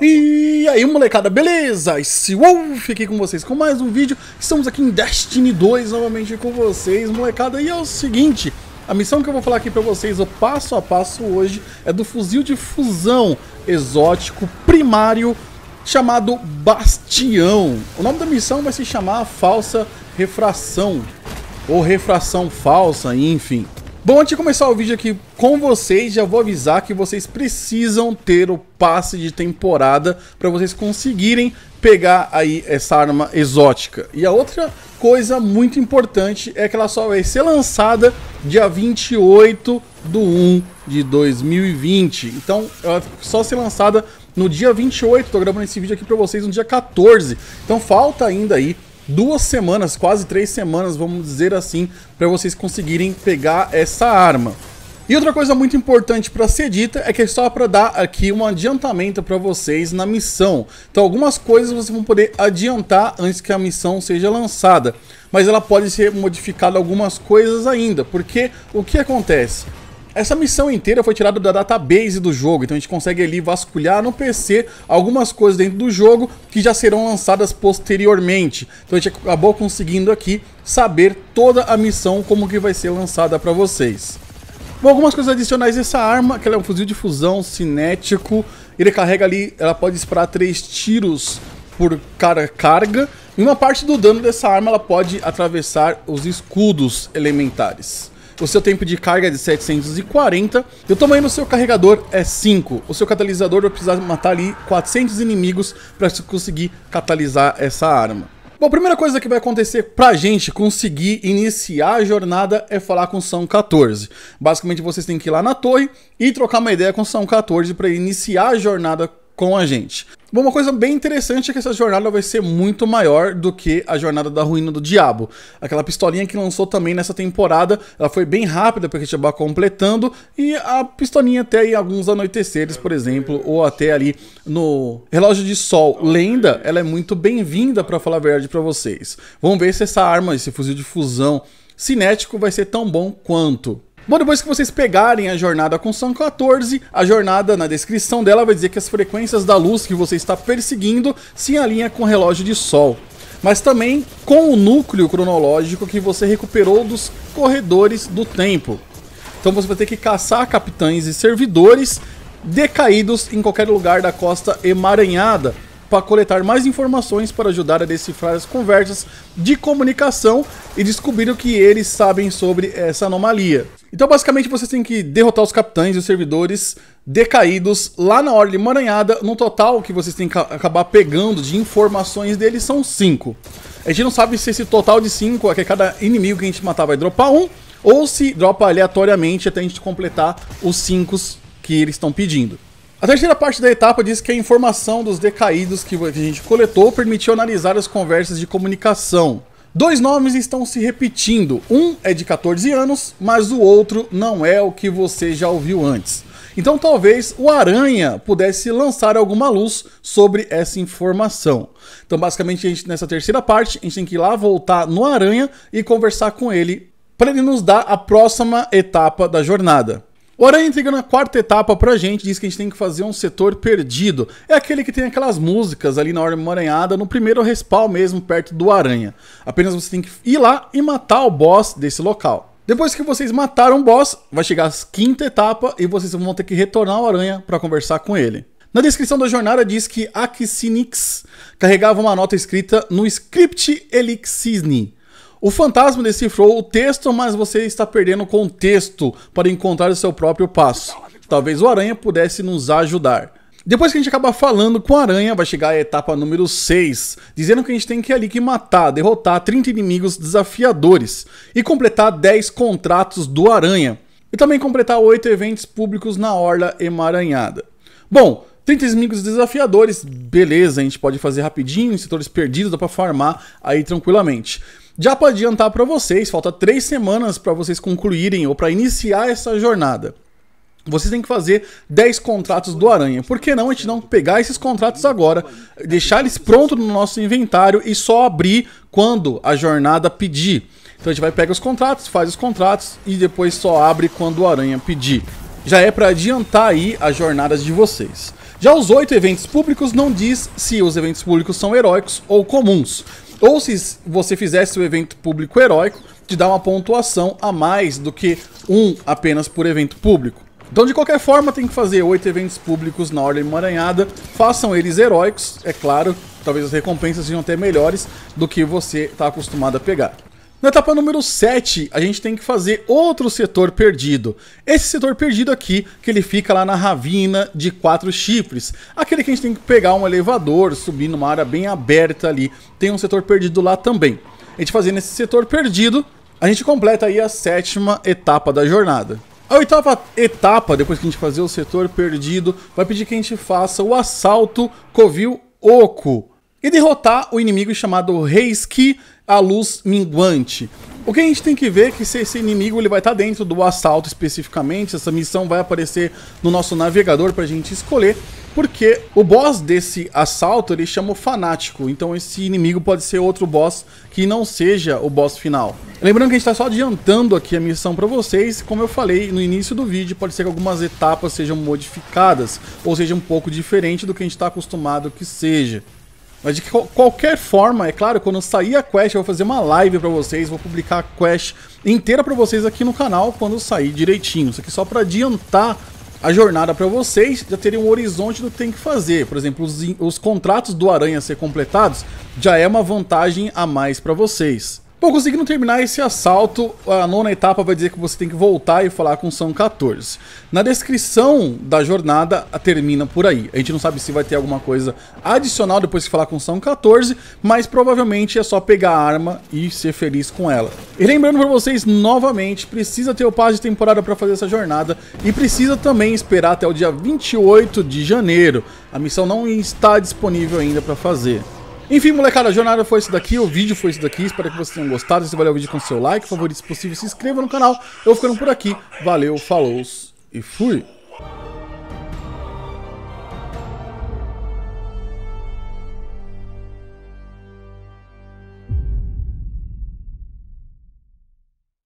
E aí, molecada, beleza? Esse Wolf aqui com vocês com mais um vídeo. Estamos aqui em Destiny 2 novamente com vocês, molecada. E é o seguinte, a missão que eu vou falar aqui pra vocês, o passo a passo hoje, é do fuzil de fusão exótico primário chamado Bastião. O nome da missão vai se chamar Falsa Refração, ou Refração Falsa, enfim. Bom, antes de começar o vídeo aqui com vocês, já vou avisar que vocês precisam ter o passe de temporada para vocês conseguirem pegar aí essa arma exótica. E a outra coisa muito importante é que ela só vai ser lançada dia 28/1/2020. Então, ela só ser lançada no dia 28, tô gravando esse vídeo aqui para vocês no dia 14. Então, falta ainda aí 2 semanas, quase 3 semanas, vamos dizer assim, para vocês conseguirem pegar essa arma. E outra coisa muito importante para ser dita é que é só para dar aqui um adiantamento para vocês na missão. Então algumas coisas vocês vão poder adiantar antes que a missão seja lançada, mas ela pode ser modificada algumas coisas ainda, porque o que acontece? Essa missão inteira foi tirada da database do jogo, então a gente consegue ali vasculhar no PC algumas coisas dentro do jogo que já serão lançadas posteriormente. Então a gente acabou conseguindo aqui saber toda a missão como que vai ser lançada para vocês. Bom, algumas coisas adicionais dessa arma, que ela é um fuzil de fusão cinético, ele carrega ali, ela pode disparar 3 tiros por carga, e uma parte do dano dessa arma ela pode atravessar os escudos elementares. O seu tempo de carga é de 740, e o tamanho do seu carregador é 5. O seu catalisador vai precisar matar ali 400 inimigos para conseguir catalisar essa arma. Bom, a primeira coisa que vai acontecer pra gente conseguir iniciar a jornada é falar com São 14. Basicamente vocês têm que ir lá na torre e trocar uma ideia com São 14 para iniciar a jornada com a gente. Bom, uma coisa bem interessante é que essa jornada vai ser muito maior do que a jornada da ruína do diabo. Aquela pistolinha que lançou também nessa temporada, ela foi bem rápida porque a gente acabou completando, e a pistolinha até em alguns anoiteceres, por exemplo, ou até ali no relógio de sol lenda, ela é muito bem-vinda, para falar a verdade pra vocês. Vamos ver se essa arma, esse fuzil de fusão cinético vai ser tão bom quanto. Bom, depois que vocês pegarem a jornada com São 14, a jornada, na descrição dela, vai dizer que as frequências da luz que você está perseguindo se alinham com o relógio de sol, mas também com o núcleo cronológico que você recuperou dos corredores do tempo. Então você vai ter que caçar capitães e servidores decaídos em qualquer lugar da costa emaranhada, para coletar mais informações para ajudar a decifrar as conversas de comunicação e descobrir o que eles sabem sobre essa anomalia. Então basicamente vocês têm que derrotar os capitães e os servidores decaídos lá na Orla Emaranhada. No total que vocês têm que acabar pegando de informações deles são 5. A gente não sabe se esse total de 5 é que cada inimigo que a gente matar vai dropar 1, ou se dropa aleatoriamente até a gente completar os 5 que eles estão pedindo. A terceira parte da etapa diz que a informação dos decaídos que a gente coletou permitiu analisar as conversas de comunicação. 2 nomes estão se repetindo, um é de 14 anos, mas o outro não é o que você já ouviu antes. Então talvez o Aranha pudesse lançar alguma luz sobre essa informação. Então basicamente a gente, nessa terceira parte, a gente tem que ir lá voltar no Aranha e conversar com ele para ele nos dar a próxima etapa da jornada. O Aranha entregando a 4ª etapa pra gente, diz que a gente tem que fazer um setor perdido. É aquele que tem aquelas músicas ali na Horda Emaranhada, no primeiro respawn mesmo, perto do Aranha. Apenas você tem que ir lá e matar o boss desse local. Depois que vocês mataram o boss, vai chegar a 5ª etapa e vocês vão ter que retornar ao Aranha pra conversar com ele. Na descrição da jornada diz que Aksinix carregava uma nota escrita no script Elixisni. O fantasma decifrou o texto, mas você está perdendo o contexto para encontrar o seu próprio passo. Talvez o Aranha pudesse nos ajudar. Depois que a gente acabar falando com o Aranha, vai chegar a etapa número 6, dizendo que a gente tem que ir ali que matar, derrotar 30 inimigos desafiadores e completar 10 contratos do Aranha. E também completar 8 eventos públicos na Orla Emaranhada. Bom, 30 inimigos desafiadores, beleza, a gente pode fazer rapidinho, em setores perdidos dá pra farmar aí tranquilamente. Já para adiantar para vocês, falta 3 semanas para vocês concluírem ou para iniciar essa jornada. Vocês têm que fazer 10 contratos do Aranha. Por que não a gente não pegar esses contratos agora, deixar eles prontos no nosso inventário e só abrir quando a jornada pedir? Então a gente vai pegar os contratos, faz os contratos e depois só abre quando o Aranha pedir. Já é para adiantar aí as jornadas de vocês. Já os 8 eventos públicos não diz se os eventos públicos são heróicos ou comuns. Ou se você fizesse o evento público heróico, te dá uma pontuação a mais do que um apenas por evento público. Então, de qualquer forma, tem que fazer 8 eventos públicos na Orla Emaranhada. Façam eles heróicos, é claro. Talvez as recompensas sejam até melhores do que você está acostumado a pegar. Na etapa número 7, a gente tem que fazer outro setor perdido. Esse setor perdido aqui, que ele fica lá na Ravina de Quatro Chipres. Aquele que a gente tem que pegar um elevador, subir numa área bem aberta ali. Tem um setor perdido lá também. A gente fazendo esse setor perdido, a gente completa aí a 7ª etapa da jornada. A 8ª etapa, depois que a gente fazer o setor perdido, vai pedir que a gente faça o assalto Covil Oco e derrotar o inimigo chamado Reiski, a luz minguante. O que a gente tem que ver é que se esse inimigo ele vai estar dentro do assalto especificamente, essa missão vai aparecer no nosso navegador para a gente escolher, porque o boss desse assalto ele chama o fanático, então esse inimigo pode ser outro boss que não seja o boss final. Lembrando que a gente está só adiantando aqui a missão para vocês, como eu falei no início do vídeo, pode ser que algumas etapas sejam modificadas, ou seja, um pouco diferente do que a gente está acostumado que seja. Mas de qualquer forma, é claro, quando sair a quest eu vou fazer uma live pra vocês, vou publicar a quest inteira pra vocês aqui no canal quando sair direitinho. Isso aqui só pra adiantar a jornada pra vocês, já terem um horizonte do que tem que fazer. Por exemplo, os contratos do Aranha ser completados já é uma vantagem a mais pra vocês. Bom, conseguindo terminar esse assalto, a 9ª etapa vai dizer que você tem que voltar e falar com São 14. Na descrição da jornada, termina por aí. A gente não sabe se vai ter alguma coisa adicional depois de falar com São 14, mas provavelmente é só pegar a arma e ser feliz com ela. E lembrando pra vocês, novamente, precisa ter o passe de temporada pra fazer essa jornada e precisa também esperar até o dia 28 de janeiro. A missão não está disponível ainda pra fazer. Enfim, molecada, a jornada foi isso daqui, o vídeo foi isso daqui, espero que vocês tenham gostado, se valeu o vídeo com seu like, favorito se possível, se inscreva no canal, eu vou ficando por aqui, valeu, falou e fui!